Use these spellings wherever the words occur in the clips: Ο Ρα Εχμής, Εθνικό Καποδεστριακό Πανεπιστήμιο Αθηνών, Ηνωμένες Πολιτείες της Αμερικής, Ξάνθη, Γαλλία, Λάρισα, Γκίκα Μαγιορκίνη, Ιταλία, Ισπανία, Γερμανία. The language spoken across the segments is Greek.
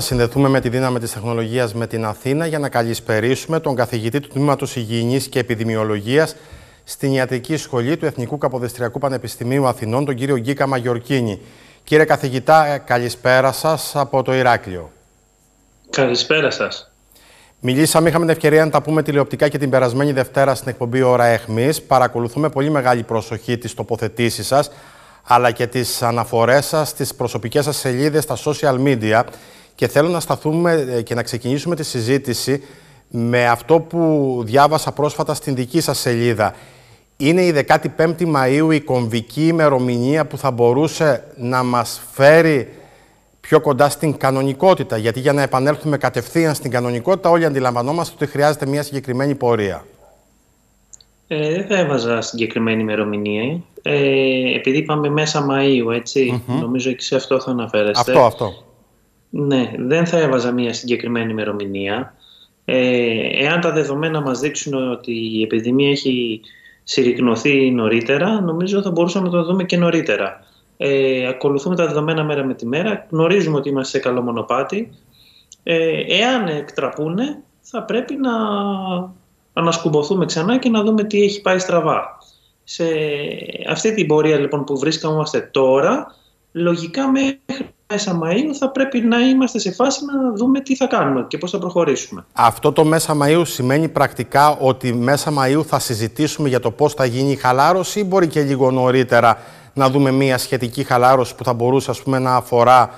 Θα συνδεθούμε με τη δύναμη της τεχνολογίας με την Αθήνα για να καλησπερίσουμε τον καθηγητή του Τμήματος Υγιεινής και Επιδημιολογίας στην Ιατρική Σχολή του Εθνικού Καποδεστριακού Πανεπιστημίου Αθηνών, τον κύριο Γκίκα Μαγιορκίνη. Κύριε καθηγητά, καλησπέρα σας από το Ηράκλειο. Καλησπέρα σας. Είχαμε την ευκαιρία να τα πούμε τηλεοπτικά και την περασμένη Δευτέρα στην εκπομπή Ο Ρα Εχμής. Παρακολουθούμε πολύ μεγάλη προσοχή τις τοποθετήσεις σας, αλλά και τις αναφορές σας στις προσωπικές σας σελίδες, στα social media. Και θέλω να σταθούμε και να ξεκινήσουμε τη συζήτηση με αυτό που διάβασα πρόσφατα στην δική σας σελίδα. Είναι η 15η Μαΐου η κομβική ημερομηνία που θα μπορούσε να μας φέρει πιο κοντά στην κανονικότητα. Γιατί για να επανέλθουμε κατευθείαν στην κανονικότητα, όλοι αντιλαμβανόμαστε ότι χρειάζεται μια συγκεκριμένη πορεία. Δεν θα έβαζα συγκεκριμένη ημερομηνία. Επειδή είπαμε μέσα Μαΐου, έτσι. Νομίζω και σε αυτό θα αναφέρεστε. Αυτό. Ναι, δεν θα έβαζα μια συγκεκριμένη ημερομηνία. Εάν τα δεδομένα μας δείξουν ότι η επιδημία έχει συρρικνωθεί νωρίτερα, νομίζω θα μπορούσαμε να το δούμε και νωρίτερα. Ακολουθούμε τα δεδομένα μέρα με τη μέρα, γνωρίζουμε ότι είμαστε σε καλό μονοπάτι. Εάν εκτραπούνε, θα πρέπει να ανασκουμποθούμε ξανά και να δούμε τι έχει πάει στραβά. Σε αυτή την πορεία λοιπόν που βρίσκαμαστε τώρα, λογικά μέχρι μέσα Μαΐου θα πρέπει να είμαστε σε φάση να δούμε τι θα κάνουμε και πώς θα προχωρήσουμε. Αυτό το μέσα Μαΐου σημαίνει πρακτικά ότι μέσα Μαΐου θα συζητήσουμε για το πώς θα γίνει η χαλάρωση ή μπορεί και λίγο νωρίτερα να δούμε μια σχετική χαλάρωση που θα μπορούσε, ας πούμε, να αφορά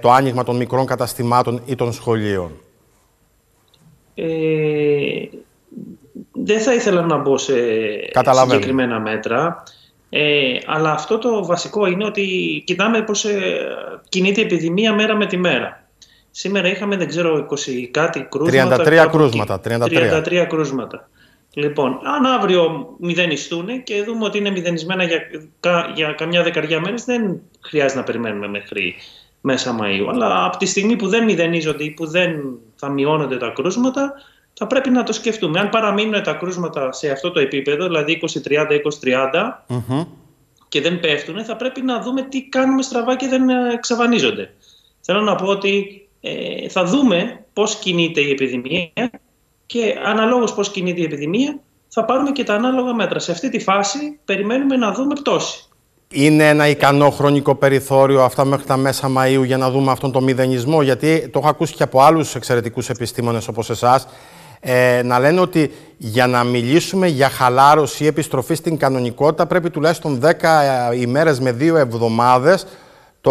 το άνοιγμα των μικρών καταστημάτων ή των σχολείων? Δεν θα ήθελα να μπω σε συγκεκριμένα μέτρα. Αλλά αυτό το βασικό είναι ότι κοιτάμε πώς κινείται η επιδημία μέρα με τη μέρα. Σήμερα είχαμε, δεν ξέρω, 20 κάτι κρούσματα. 33 κρούσματα. Λοιπόν, αν αύριο μηδενιστούν και δούμε ότι είναι μηδενισμένα για καμιά δεκαριά μέρες, δεν χρειάζεται να περιμένουμε μέχρι μέσα Μαΐου. Αλλά από τη στιγμή που δεν μηδενίζονται ή που δεν θα μειώνονται τα κρούσματα, θα πρέπει να το σκεφτούμε. Αν παραμείνουν τα κρούσματα σε αυτό το επίπεδο, δηλαδή 20-30-20-30 και δεν πέφτουν, θα πρέπει να δούμε τι κάνουμε στραβά και δεν εξαφανίζονται. Θέλω να πω ότι θα δούμε πώς κινείται η επιδημία και αναλόγως πώς κινείται η επιδημία θα πάρουμε και τα ανάλογα μέτρα. Σε αυτή τη φάση περιμένουμε να δούμε πτώση. Είναι ένα ικανό χρονικό περιθώριο αυτά μέχρι τα μέσα Μαΐου για να δούμε αυτόν τον μηδενισμό? Γιατί το έχω ακούσει και από άλλους εξαιρετικούς επιστήμονες όπως εσάς, να λένε ότι για να μιλήσουμε για χαλάρωση ή επιστροφή στην κανονικότητα πρέπει τουλάχιστον 10 ημέρες με 2 εβδομάδες το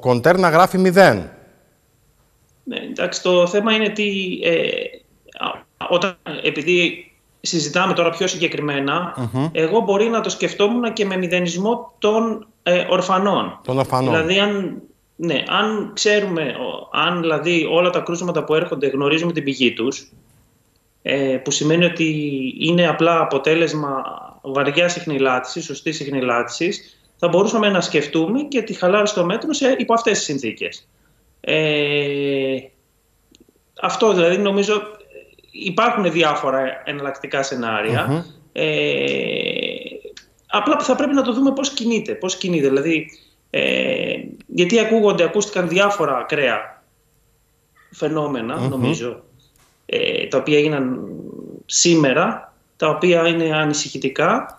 κοντέρ να γράφει 0. Ναι, εντάξει, το θέμα είναι ότι επειδή συζητάμε τώρα πιο συγκεκριμένα, εγώ μπορεί να το σκεφτόμουν και με μηδενισμό των ορφανών. Δηλαδή αν ξέρουμε, αν δηλαδή όλα τα κρούσματα που έρχονται γνωρίζουμε την πηγή τους, που σημαίνει ότι είναι απλά αποτέλεσμα βαριάς ιχνηλάτησης, σωστής ιχνηλάτησης, θα μπορούσαμε να σκεφτούμε και τη χαλάρωση των μέτρων υπό αυτές τις συνθήκες. Αυτό δηλαδή νομίζω. Υπάρχουν διάφορα εναλλακτικά σενάρια. Απλά θα πρέπει να το δούμε πώς κινείται. Δηλαδή, γιατί ακούστηκαν διάφορα ακραία φαινόμενα, νομίζω, τα οποία έγιναν σήμερα, τα οποία είναι ανησυχητικά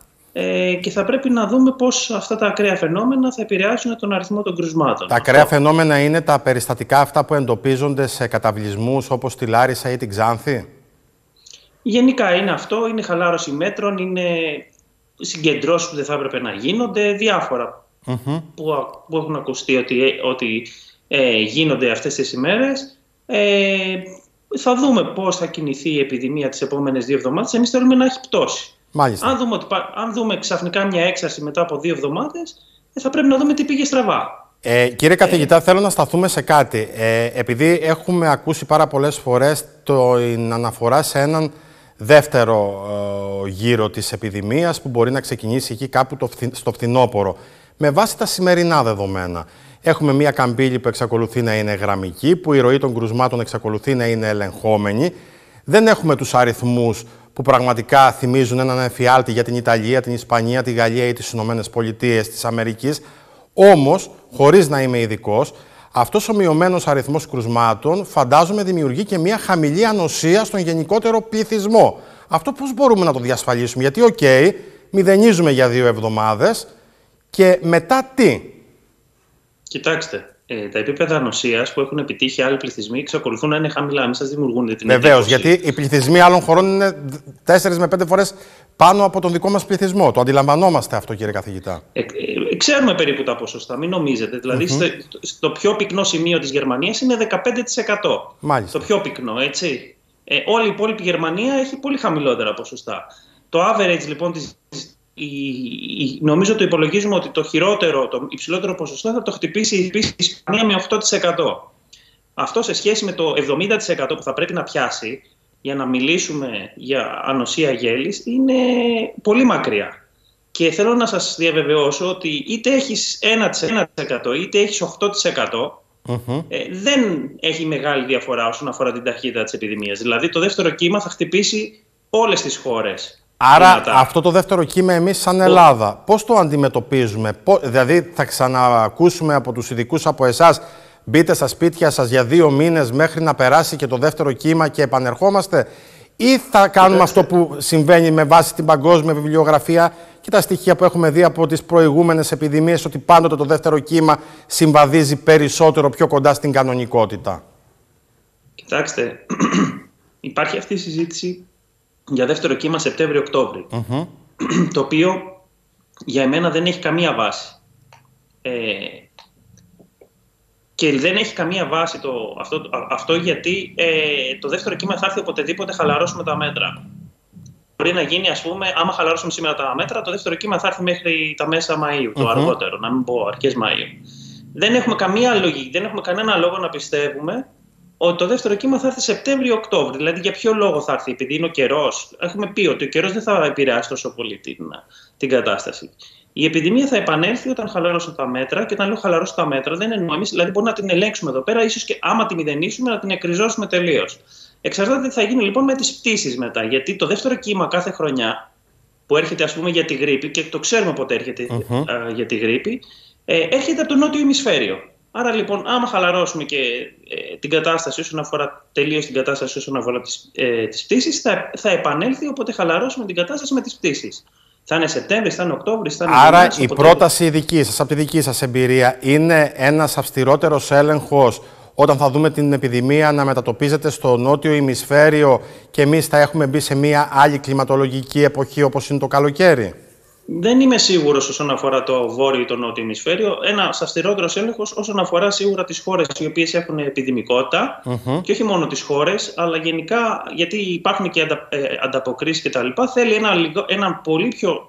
και θα πρέπει να δούμε πώς αυτά τα ακραία φαινόμενα θα επηρεάσουν τον αριθμό των κρουσμάτων. Τα ακραία φαινόμενα είναι τα περιστατικά αυτά που εντοπίζονται σε καταβλισμούς όπως τη Λάρισα ή την Ξάνθη. Γενικά είναι αυτό, είναι χαλάρωση μέτρων, είναι συγκεντρώσεις που δεν θα έπρεπε να γίνονται, διάφορα που έχουν ακουστεί ότι γίνονται αυτές τις ημέρες. Θα δούμε πώς θα κινηθεί η επιδημία τις επόμενες 2 εβδομάδες. Εμείς θέλουμε να έχει πτώση. Αν δούμε ξαφνικά μια έξαρση μετά από 2 εβδομάδες, θα πρέπει να δούμε τι πήγε στραβά. Κύριε καθηγητά, θέλω να σταθούμε σε κάτι. Επειδή έχουμε ακούσει πάρα πολλές φορές την αναφορά σε έναν δεύτερο γύρο της επιδημίας που μπορεί να ξεκινήσει εκεί κάπου στο φθινόπωρο. Με βάση τα σημερινά δεδομένα, έχουμε μια καμπύλη που εξακολουθεί να είναι γραμμική, που η ροή των κρουσμάτων εξακολουθεί να είναι ελεγχόμενη. Δεν έχουμε τους αριθμούς που πραγματικά θυμίζουν έναν εφιάλτη για την Ιταλία, την Ισπανία, τη Γαλλία ή τις Ηνωμένες Πολιτείες της Αμερικής. Όμως, χωρίς να είμαι ειδικός, Αυτός ο μειωμένος αριθμός κρουσμάτων φαντάζομαι δημιουργεί και μια χαμηλή ανοσία στον γενικότερο πληθυσμό. Αυτό πώς μπορούμε να το διασφαλίσουμε? Γιατί, οκ, μηδενίζουμε για 2 εβδομάδες και μετά τι? Κοιτάξτε. Τα επίπεδα ανοσίας που έχουν επιτύχει άλλοι πληθυσμοί εξακολουθούν να είναι χαμηλά, μην σας δημιουργούν την εντύπωση. Γιατί οι πληθυσμοί άλλων χωρών είναι 4 με 5 φορές πάνω από τον δικό μας πληθυσμό. Το αντιλαμβανόμαστε αυτό, κύριε καθηγητά? Ξέρουμε περίπου τα ποσοστά, μην νομίζετε. Δηλαδή, στο πιο πυκνό σημείο της Γερμανίας είναι 15%. Μάλιστα. Το πιο πυκνό, έτσι. Όλη η υπόλοιπη Γερμανία έχει πολύ χαμηλότερα ποσοστά. Το average, λοιπόν, της... Νομίζω το υπολογίζουμε ότι το χειρότερο, το υψηλότερο ποσοστό θα το χτυπήσει η Ισπανία με 8%. Αυτό σε σχέση με το 70% που θα πρέπει να πιάσει για να μιλήσουμε για ανοσία γέλης είναι πολύ μακριά. Και θέλω να σας διαβεβαιώσω ότι είτε έχεις 1% είτε έχεις 8%, δεν έχει μεγάλη διαφορά όσον αφορά την ταχύτητα της επιδημίας. Δηλαδή το δεύτερο κύμα θα χτυπήσει όλες τις χώρες. Άρα αυτό το δεύτερο κύμα εμείς σαν Ελλάδα πώς το αντιμετωπίζουμε? Δηλαδή θα ξαναακούσουμε από τους ειδικούς από εσάς μπείτε στα σπίτια σας για 2 μήνες μέχρι να περάσει και το δεύτερο κύμα και επανερχόμαστε? Ή θα κάνουμε αυτό που συμβαίνει με βάση την παγκόσμια βιβλιογραφία και τα στοιχεία που έχουμε δει από τις προηγούμενες επιδημίες, ότι πάντοτε το δεύτερο κύμα συμβαδίζει περισσότερο πιο κοντά στην κανονικότητα? Κοιτάξτε, υπάρχει αυτή η συζήτηση για δεύτερο κύμα Σεπτέμβριο-Οκτώβριο, το οποίο για εμένα δεν έχει καμία βάση. Και δεν έχει καμία βάση αυτό γιατί το δεύτερο κύμα θα έρθει οποτεδήποτε χαλαρώσουμε τα μέτρα. Μπορεί να γίνει, ας πούμε, άμα χαλαρώσουμε σήμερα τα μέτρα, το δεύτερο κύμα θα έρθει μέχρι τα μέσα Μαΐου, το αργότερο, να μην πω αρχές Μαΐου. Δεν έχουμε καμία λογική, δεν έχουμε κανένα λόγο να πιστεύουμε ότι το δεύτερο κύμα θα έρθει Σεπτέμβριο-Οκτώβριο. Δηλαδή, για ποιο λόγο θα έρθει? Επειδή είναι ο καιρός. Έχουμε πει ότι ο καιρός δεν θα επηρεάσει τόσο πολύ την κατάσταση. Η επιδημία θα επανέλθει όταν χαλαρώσουν τα μέτρα. Και όταν λέω χαλαρώσουν τα μέτρα, δεν εννοώ εμείς. Δηλαδή, μπορούμε να την ελέγξουμε εδώ πέρα, ίσως και άμα τη μηδενίσουμε, να την εκριζώσουμε τελείως. Εξαρτάται τι θα γίνει λοιπόν με τις πτήσεις μετά. Γιατί το δεύτερο κύμα κάθε χρονιά που έρχεται, ας πούμε, για τη γρίπη, και το ξέρουμε πότε έρχεται για τη γρίπη, έρχεται από το νότιο ημισφαίριο. Άρα λοιπόν, άμα χαλαρώσουμε και την κατάσταση όσον αφορά τελείως την κατάσταση όσον αφορά τις πτήσεις, θα επανέλθει όποτε χαλαρώσουμε την κατάσταση με τις πτήσεις. Θα είναι Σεπτέμβρη, θα είναι Οκτώβρη, θα είναι... Άρα Ιανουάριος, η πρόταση δική σας, από τη δική σας εμπειρία, είναι ένας αυστηρότερος έλεγχος όταν θα δούμε την επιδημία να μετατοπίζεται στο νότιο ημισφαίριο και εμείς θα έχουμε μπει σε μια άλλη κλιματολογική εποχή όπως είναι το καλοκαίρι? Δεν είμαι σίγουρος όσον αφορά το βόρειο ή το νότιο ημισφαίριο. Ένας αυστηρότερος έλεγχος όσον αφορά σίγουρα τις χώρες οι οποίες έχουν επιδημικότητα και όχι μόνο τις χώρες, αλλά γενικά γιατί υπάρχουν και ανταποκρίσεις κτλ. Θέλει ένα πολύ πιο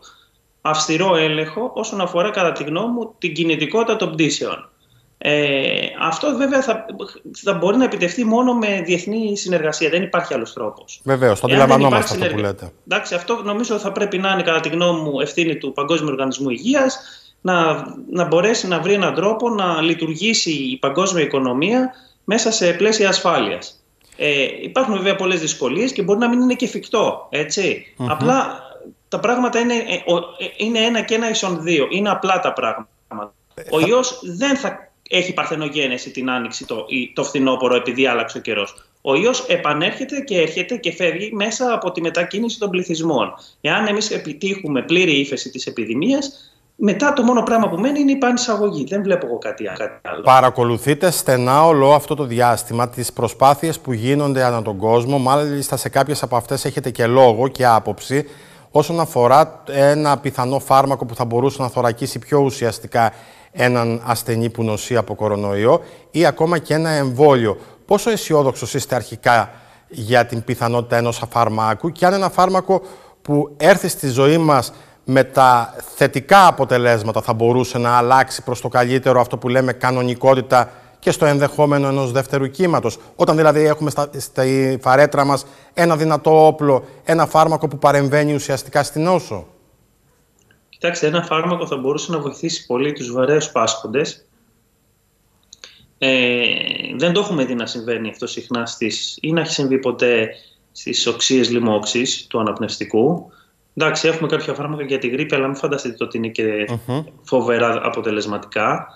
αυστηρό έλεγχο όσον αφορά, κατά τη γνώμη μου, την κινητικότητα των πτήσεων. Αυτό βέβαια θα μπορεί να επιτευχθεί μόνο με διεθνή συνεργασία. Δεν υπάρχει άλλος τρόπος. Βεβαίως, το αντιλαμβανόμαστε αυτό που λέτε. Εντάξει, αυτό νομίζω θα πρέπει να είναι, κατά τη γνώμη μου, ευθύνη του Παγκόσμιου Οργανισμού Υγείας να μπορέσει να βρει έναν τρόπο να λειτουργήσει η παγκόσμια οικονομία μέσα σε πλαίσια ασφάλειας. Υπάρχουν βέβαια πολλές δυσκολίες και μπορεί να μην είναι και εφικτό. Έτσι. Απλά τα πράγματα είναι ένα και ένα ίσον δύο. Είναι απλά τα πράγματα. Ο ιός δεν θα έχει παρθενογένεση την άνοιξη το φθινόπωρο επειδή άλλαξε ο καιρός. Ο ιός επανέρχεται και έρχεται και φεύγει μέσα από τη μετακίνηση των πληθυσμών. Εάν εμείς επιτύχουμε πλήρη ύφεση της επιδημίας, μετά το μόνο πράγμα που μένει είναι η πανεισαγωγή. Δεν βλέπω εγώ κάτι άλλο. Παρακολουθείτε στενά όλο αυτό το διάστημα τις προσπάθειες που γίνονται ανά τον κόσμο. Μάλιστα σε κάποιες από αυτές έχετε και λόγο και άποψη όσον αφορά ένα πιθανό φάρμακο που θα μπορούσε να θωρακίσει πιο ουσιαστικά έναν ασθενή που νοσεί από κορονοϊό ή ακόμα και ένα εμβόλιο. Πόσο αισιόδοξος είστε αρχικά για την πιθανότητα ενός φαρμάκου και αν ένα φάρμακο που έρθει στη ζωή μας με τα θετικά αποτελέσματα θα μπορούσε να αλλάξει προς το καλύτερο αυτό που λέμε κανονικότητα και στο ενδεχόμενο ενός δεύτερου κύματος? Όταν δηλαδή έχουμε στη φαρέτρα μας ένα δυνατό όπλο, ένα φάρμακο που παρεμβαίνει ουσιαστικά στην νόσο. Κοιτάξτε, ένα φάρμακο θα μπορούσε να βοηθήσει πολύ τους βαρέους πάσχοντες. Δεν το έχουμε δει να συμβαίνει αυτό συχνά ή να έχει συμβεί ποτέ στις οξείες λοιμώξεις του αναπνευστικού. Εντάξει, έχουμε κάποια φάρμακα για τη γρίπη, αλλά μην φανταστείτε ότι είναι και φοβερά αποτελεσματικά.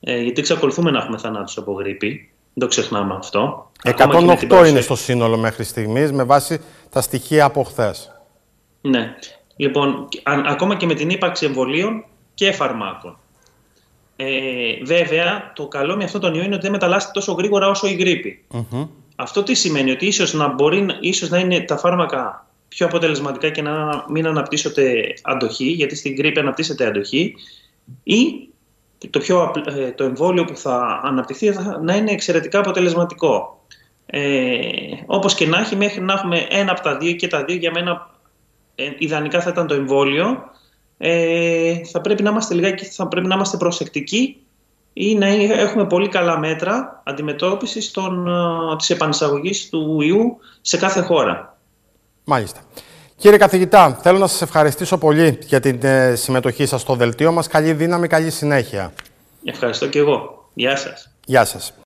γιατί εξακολουθούμε να έχουμε θανάτους από γρήπη. Δεν το ξεχνάμε αυτό. 108 είναι στο σύνολο μέχρι στιγμής, με βάση τα στοιχεία από χθες. Ναι. Λοιπόν, ακόμα και με την ύπαρξη εμβολίων και φαρμάκων. Βέβαια, το καλό με αυτόν τον ιό είναι ότι δεν μεταλλάσσεται τόσο γρήγορα όσο η γρήπη. Mm-hmm. Αυτό τι σημαίνει, ότι ίσως να είναι τα φάρμακα πιο αποτελεσματικά και να μην αναπτύσσονται αντοχή, γιατί στην γρήπη αναπτύσσεται αντοχή, ή το εμβόλιο που θα αναπτυχθεί να είναι εξαιρετικά αποτελεσματικό. Όπως και να έχει, μέχρι να έχουμε ένα από τα δύο και τα δύο, για μένα ιδανικά θα ήταν το εμβόλιο. Θα πρέπει να είμαστε λιγάκι, θα πρέπει να είμαστε προσεκτικοί ή να έχουμε πολύ καλά μέτρα αντιμετώπισης της επανεισαγωγής του ιού σε κάθε χώρα. Μάλιστα. Κύριε καθηγητά, θέλω να σας ευχαριστήσω πολύ για την συμμετοχή σας στο δελτίο μας. Καλή δύναμη, καλή συνέχεια. Ευχαριστώ και εγώ. Γεια σας. Γεια σας.